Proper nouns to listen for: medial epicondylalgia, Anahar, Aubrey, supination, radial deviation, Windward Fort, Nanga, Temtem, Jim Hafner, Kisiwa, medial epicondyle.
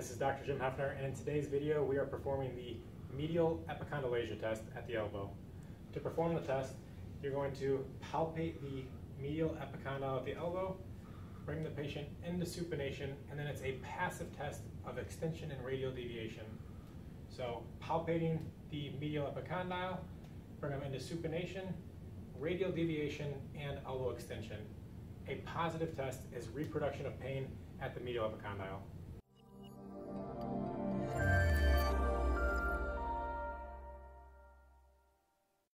This is Dr. Jim Hafner, and in today's video we are performing the medial epicondylalgia test at the elbow. To perform the test, you're going to palpate the medial epicondyle at the elbow, bring the patient into supination, and then it's a passive test of extension and radial deviation. So palpating the medial epicondyle, bring them into supination, radial deviation, and elbow extension. A positive test is reproduction of pain at the medial epicondyle.